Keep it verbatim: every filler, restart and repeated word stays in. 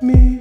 Me.